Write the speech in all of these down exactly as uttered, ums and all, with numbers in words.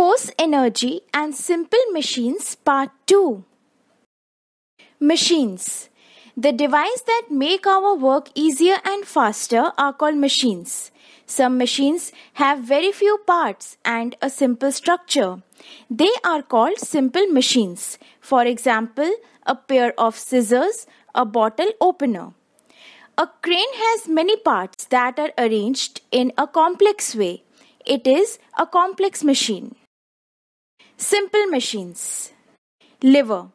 Force Energy and Simple Machines Part two. Machines. The devices that make our work easier and faster are called machines. Some machines have very few parts and a simple structure. They are called simple machines. For example, a pair of scissors, a bottle opener. A crane has many parts that are arranged in a complex way. It is a complex machine. Simple machines. Lever.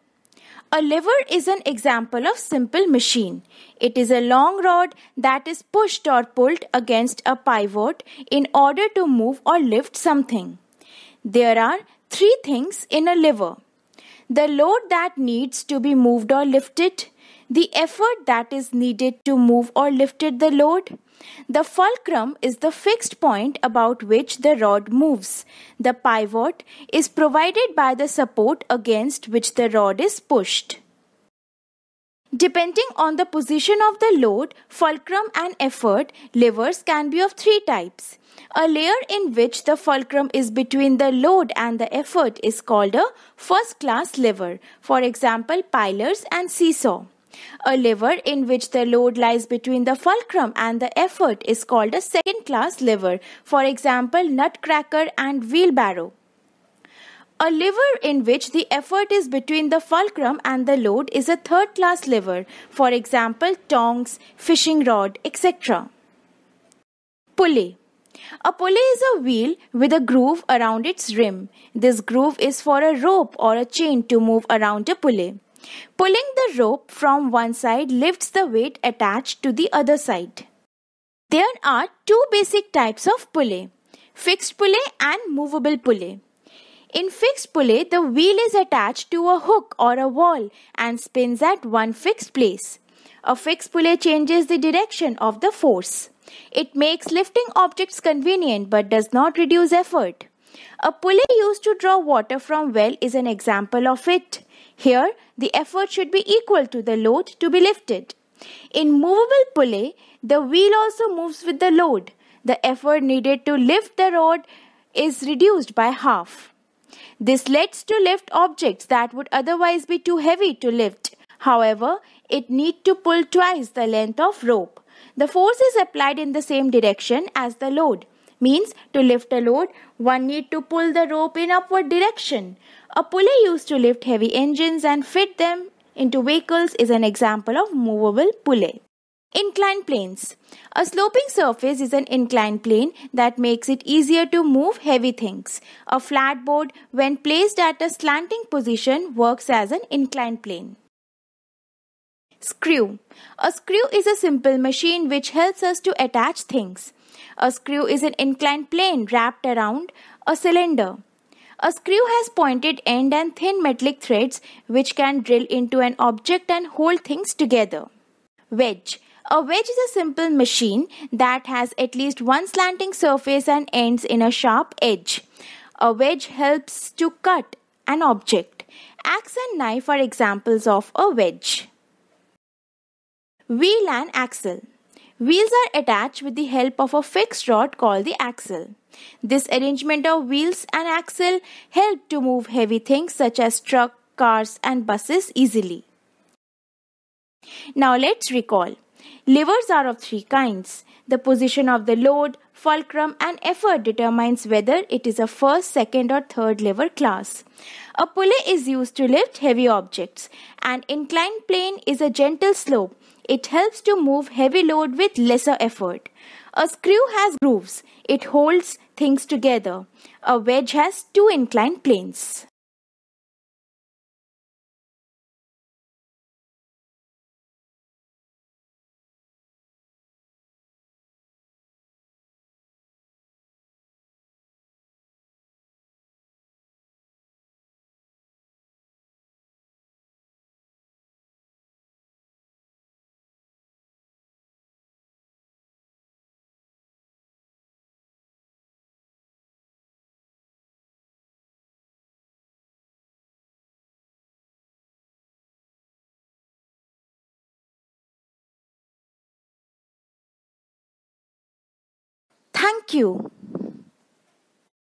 A lever is an example of simple machine. It is a long rod that is pushed or pulled against a pivot in order to move or lift something. There are three things in a lever: the load that needs to be moved or lifted, the effort that is needed to move or lift the load. The fulcrum is the fixed point about which the rod moves. The pivot is provided by the support against which the rod is pushed. Depending on the position of the load, fulcrum and effort, levers can be of three types. A layer in which the fulcrum is between the load and the effort is called a first-class lever, for example, pilers and seesaw. A lever in which the load lies between the fulcrum and the effort is called a second-class lever, for example, nutcracker and wheelbarrow. A lever in which the effort is between the fulcrum and the load is a third-class lever, for example, tongs, fishing rod, et cetera. Pulley. A pulley is a wheel with a groove around its rim. This groove is for a rope or a chain to move around a pulley. Pulling the rope from one side lifts the weight attached to the other side. There are two basic types of pulley: fixed pulley and movable pulley. In fixed pulley, the wheel is attached to a hook or a wall and spins at one fixed place. A fixed pulley changes the direction of the force. It makes lifting objects convenient but does not reduce effort. A pulley used to draw water from well is an example of it. Here, the effort should be equal to the load to be lifted. In movable pulley, the wheel also moves with the load. The effort needed to lift the rod is reduced by half. This leads to lift objects that would otherwise be too heavy to lift. However, it needs to pull twice the length of rope. The force is applied in the same direction as the load. Means, to lift a load, one need to pull the rope in upward direction. A pulley used to lift heavy engines and fit them into vehicles is an example of movable pulley. Inclined planes. A sloping surface is an inclined plane that makes it easier to move heavy things. A flat board, when placed at a slanting position, works as an inclined plane. Screw. A screw is a simple machine which helps us to attach things. A screw is an inclined plane wrapped around a cylinder. A screw has pointed end and thin metallic threads which can drill into an object and hold things together. Wedge. A wedge is a simple machine that has at least one slanting surface and ends in a sharp edge. A wedge helps to cut an object. Axe and knife are examples of a wedge. Wheel and axle. Wheels are attached with the help of a fixed rod called the axle. This arrangement of wheels and axle help to move heavy things such as trucks, cars and buses easily. Now let's recall. Levers are of three kinds. The position of the load, fulcrum and effort determines whether it is a first, second or third lever class. A pulley is used to lift heavy objects. An inclined plane is a gentle slope. It helps to move heavy load with lesser effort. A screw has grooves. It holds things together. A wedge has two inclined planes. Thank you.